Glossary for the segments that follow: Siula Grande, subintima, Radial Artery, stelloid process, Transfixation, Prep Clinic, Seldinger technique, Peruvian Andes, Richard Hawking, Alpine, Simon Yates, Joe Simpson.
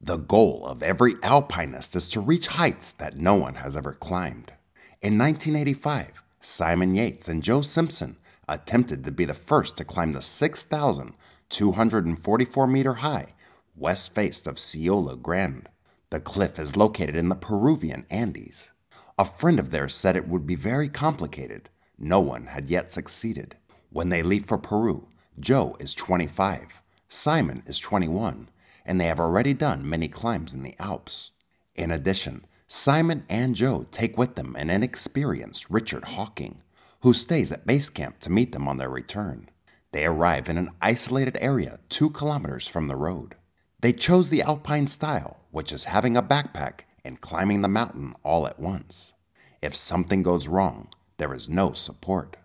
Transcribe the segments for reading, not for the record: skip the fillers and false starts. The goal of every alpinist is to reach heights that no one has ever climbed. In 1985, Simon Yates and Joe Simpson attempted to be the first to climb the 6,244-meter-high west face of Siula Grande. The cliff is located in the Peruvian Andes. A friend of theirs said it would be very complicated. No one had yet succeeded. When they leave for Peru, Joe is 25, Simon is 21, and they have already done many climbs in the Alps. In addition, Simon and Joe take with them an inexperienced Richard Hawking, who stays at base camp to meet them on their return. They arrive in an isolated area 2 kilometers from the road. They chose the Alpine style, which is having a backpack and climbing the mountain all at once. If something goes wrong, there is no support.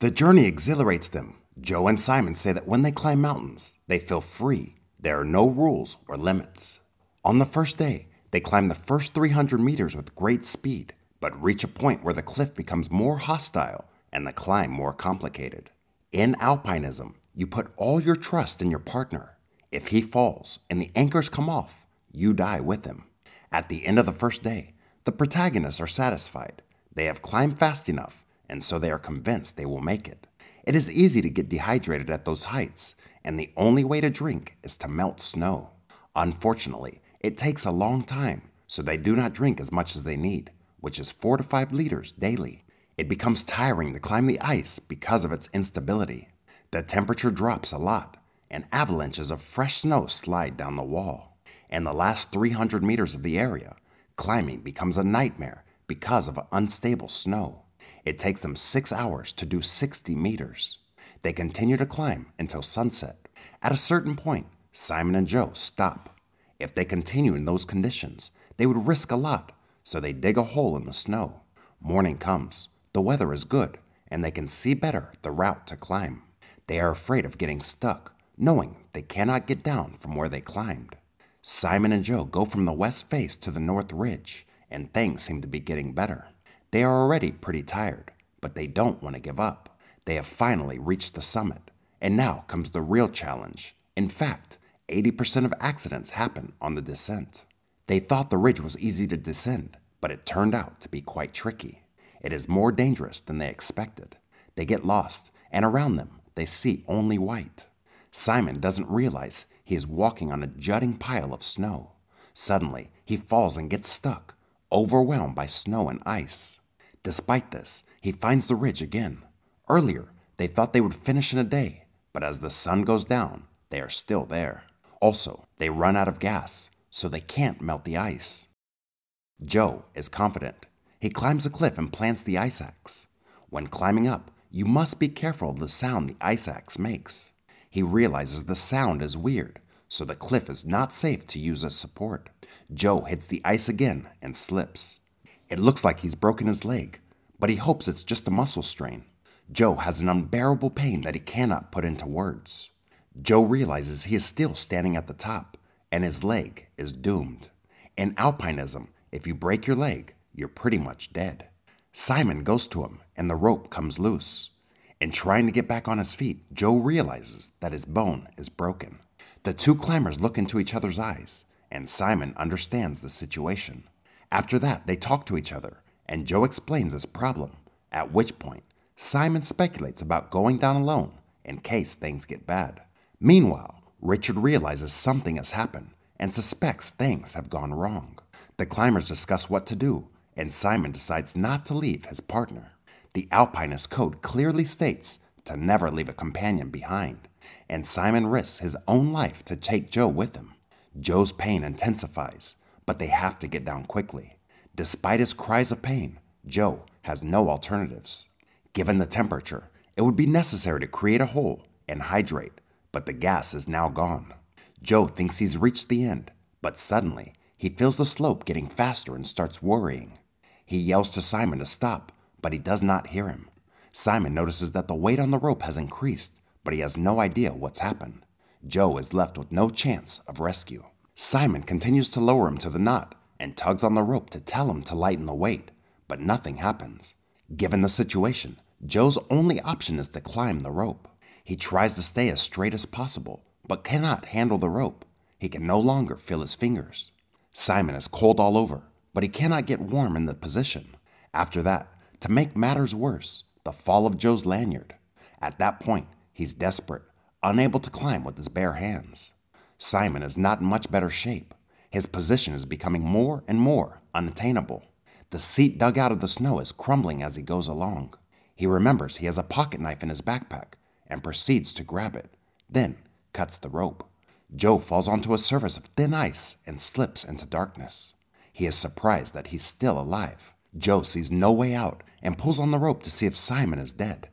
The journey exhilarates them. Joe and Simon say that when they climb mountains, they feel free. There are no rules or limits. On the first day, they climb the first 300 meters with great speed, but reach a point where the cliff becomes more hostile and the climb more complicated. In alpinism, you put all your trust in your partner. If he falls and the anchors come off, you die with him. At the end of the first day, the protagonists are satisfied. They have climbed fast enough, and so they are convinced they will make it. It is easy to get dehydrated at those heights, and the only way to drink is to melt snow. Unfortunately, it takes a long time, so they do not drink as much as they need, which is 4 to 5 liters daily. It becomes tiring to climb the ice because of its instability. The temperature drops a lot, and avalanches of fresh snow slide down the wall. In the last 300 meters of the area, climbing becomes a nightmare because of unstable snow. It takes them 6 hours to do 60 meters. They continue to climb until sunset. At a certain point, Simon and Joe stop. If they continue in those conditions, they would risk a lot, so they dig a hole in the snow. Morning comes, the weather is good, and they can see better the route to climb. They are afraid of getting stuck, knowing they cannot get down from where they climbed. Simon and Joe go from the west face to the north ridge, and things seem to be getting better. They are already pretty tired, but they don't want to give up. They have finally reached the summit, and now comes the real challenge. In fact, 80% of accidents happen on the descent. They thought the ridge was easy to descend, but it turned out to be quite tricky. It is more dangerous than they expected. They get lost, and around them, they see only white. Simon doesn't realize he is walking on a jutting pile of snow. Suddenly, he falls and gets stuck, overwhelmed by snow and ice. Despite this, he finds the ridge again. Earlier, they thought they would finish in a day, but as the sun goes down, they are still there. Also, they run out of gas, so they can't melt the ice. Joe is confident. He climbs a cliff and plants the ice axe. When climbing up, you must be careful of the sound the ice axe makes. He realizes the sound is weird, so the cliff is not safe to use as support. Joe hits the ice again and slips. It looks like he's broken his leg, but he hopes it's just a muscle strain. Joe has an unbearable pain that he cannot put into words. Joe realizes he is still standing at the top, and his leg is doomed. In alpinism, if you break your leg, you're pretty much dead. Simon goes to him, and the rope comes loose. In trying to get back on his feet, Joe realizes that his bone is broken. The two climbers look into each other's eyes, and Simon understands the situation. After that, they talk to each other, and Joe explains his problem, at which point, Simon speculates about going down alone in case things get bad. Meanwhile, Richard realizes something has happened and suspects things have gone wrong. The climbers discuss what to do, and Simon decides not to leave his partner. The alpinist code clearly states to never leave a companion behind, and Simon risks his own life to take Joe with him. Joe's pain intensifies, but they have to get down quickly. Despite his cries of pain, Joe has no alternatives. Given the temperature, it would be necessary to create a hole and hydrate, but the gas is now gone. Joe thinks he's reached the end, but suddenly, he feels the slope getting faster and starts worrying. He yells to Simon to stop, but he does not hear him. Simon notices that the weight on the rope has increased, but he has no idea what's happened. Joe is left with no chance of rescue. Simon continues to lower him to the knot and tugs on the rope to tell him to lighten the weight, but nothing happens. Given the situation, Joe's only option is to climb the rope. He tries to stay as straight as possible, but cannot handle the rope. He can no longer feel his fingers. Simon is cold all over, but he cannot get warm in the position. After that, to make matters worse, the fall of Joe's lanyard. At that point, he's desperate, unable to climb with his bare hands. Simon is not in much better shape. His position is becoming more and more unattainable. The seat dug out of the snow is crumbling as he goes along. He remembers he has a pocket knife in his backpack and proceeds to grab it, then cuts the rope. Joe falls onto a surface of thin ice and slips into darkness. He is surprised that he's still alive. Joe sees no way out and pulls on the rope to see if Simon is dead.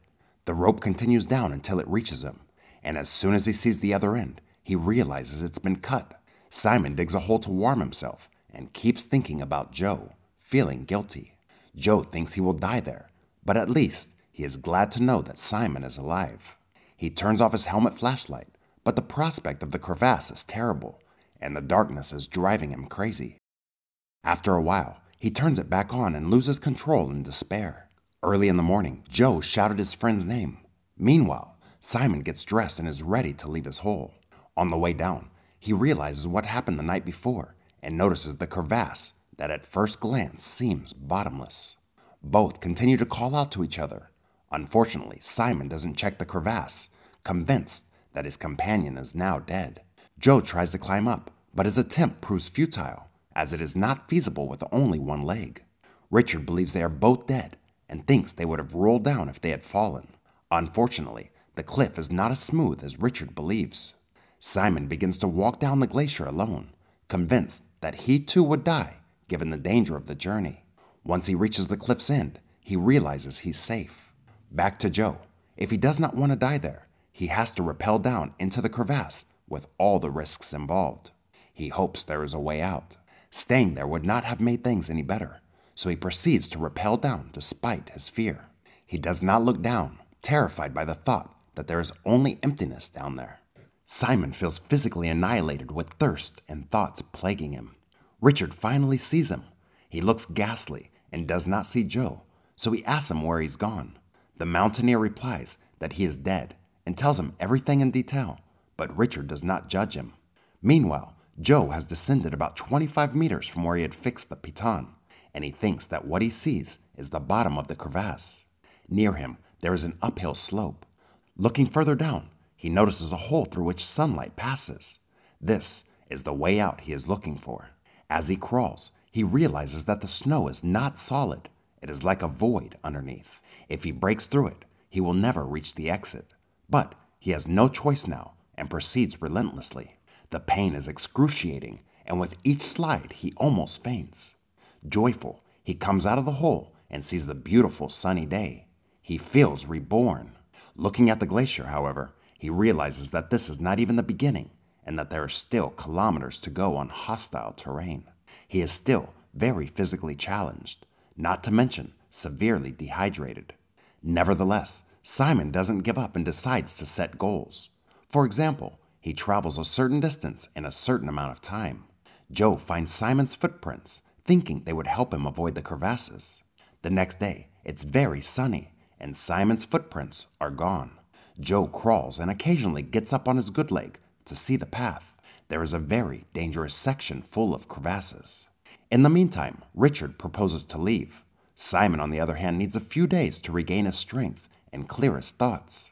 The rope continues down until it reaches him, and as soon as he sees the other end, he realizes it's been cut. Simon digs a hole to warm himself and keeps thinking about Joe, feeling guilty. Joe thinks he will die there, but at least he is glad to know that Simon is alive. He turns off his helmet flashlight, but the prospect of the crevasse is terrible, and the darkness is driving him crazy. After a while, he turns it back on and loses control in despair. Early in the morning, Joe shouted his friend's name. Meanwhile, Simon gets dressed and is ready to leave his hole. On the way down, he realizes what happened the night before and notices the crevasse that at first glance seems bottomless. Both continue to call out to each other. Unfortunately, Simon doesn't check the crevasse, convinced that his companion is now dead. Joe tries to climb up, but his attempt proves futile, as it is not feasible with only one leg. Richard believes they are both dead and thinks they would have rolled down if they had fallen. Unfortunately, the cliff is not as smooth as Richard believes. Simon begins to walk down the glacier alone, convinced that he too would die given the danger of the journey. Once he reaches the cliff's end, he realizes he's safe. Back to Joe. If he does not want to die there, he has to rappel down into the crevasse with all the risks involved. He hopes there is a way out. Staying there would not have made things any better, so he proceeds to rappel down despite his fear. He does not look down, terrified by the thought that there is only emptiness down there. Simon feels physically annihilated with thirst and thoughts plaguing him. Richard finally sees him. He looks ghastly and does not see Joe, so he asks him where he's gone. The mountaineer replies that he is dead and tells him everything in detail, but Richard does not judge him. Meanwhile, Joe has descended about 25 meters from where he had fixed the piton, and he thinks that what he sees is the bottom of the crevasse. Near him, there is an uphill slope. Looking further down, he notices a hole through which sunlight passes. This is the way out he is looking for. As he crawls, he realizes that the snow is not solid. It is like a void underneath. If he breaks through it, he will never reach the exit. But he has no choice now and proceeds relentlessly. The pain is excruciating, and with each slide he almost faints. Joyful, he comes out of the hole and sees the beautiful sunny day. He feels reborn. Looking at the glacier, however, he realizes that this is not even the beginning and that there are still kilometers to go on hostile terrain. He is still very physically challenged, not to mention severely dehydrated. Nevertheless, Simon doesn't give up and decides to set goals. For example, he travels a certain distance in a certain amount of time. Joe finds Simon's footprints, thinking they would help him avoid the crevasses. The next day, it's very sunny, and Simon's footprints are gone. Joe crawls and occasionally gets up on his good leg to see the path. There is a very dangerous section full of crevasses. In the meantime, Richard proposes to leave. Simon, on the other hand, needs a few days to regain his strength and clear his thoughts.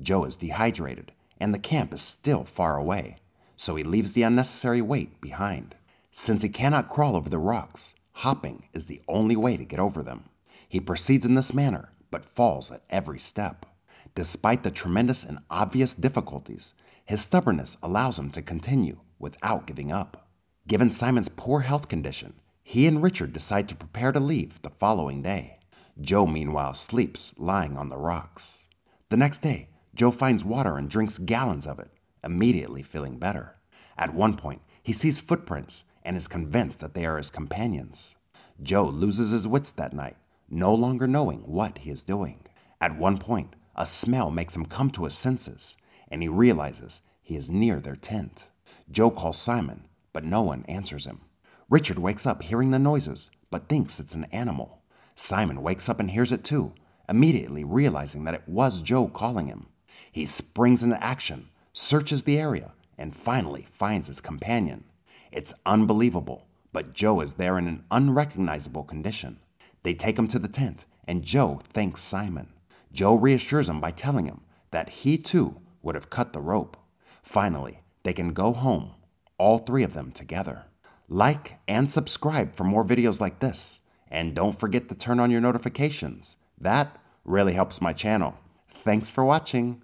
Joe is dehydrated, and the camp is still far away, so he leaves the unnecessary weight behind. Since he cannot crawl over the rocks, hopping is the only way to get over them. He proceeds in this manner, but falls at every step. Despite the tremendous and obvious difficulties, his stubbornness allows him to continue without giving up. Given Simon's poor health condition, he and Richard decide to prepare to leave the following day. Joe, meanwhile, sleeps lying on the rocks. The next day, Joe finds water and drinks gallons of it, immediately feeling better. At one point, he sees footprints and is convinced that they are his companions. Joe loses his wits that night, no longer knowing what he is doing. At one point, a smell makes him come to his senses, and he realizes he is near their tent. Joe calls Simon, but no one answers him. Richard wakes up hearing the noises, but thinks it's an animal. Simon wakes up and hears it too, immediately realizing that it was Joe calling him. He springs into action, searches the area, and finally finds his companion. It's unbelievable, but Joe is there in an unrecognizable condition. They take him to the tent, and Joe thanks Simon. Joe reassures him by telling him that he too would have cut the rope. Finally, they can go home, all three of them together. Like and subscribe for more videos like this, and don't forget to turn on your notifications. That really helps my channel. Thanks for watching.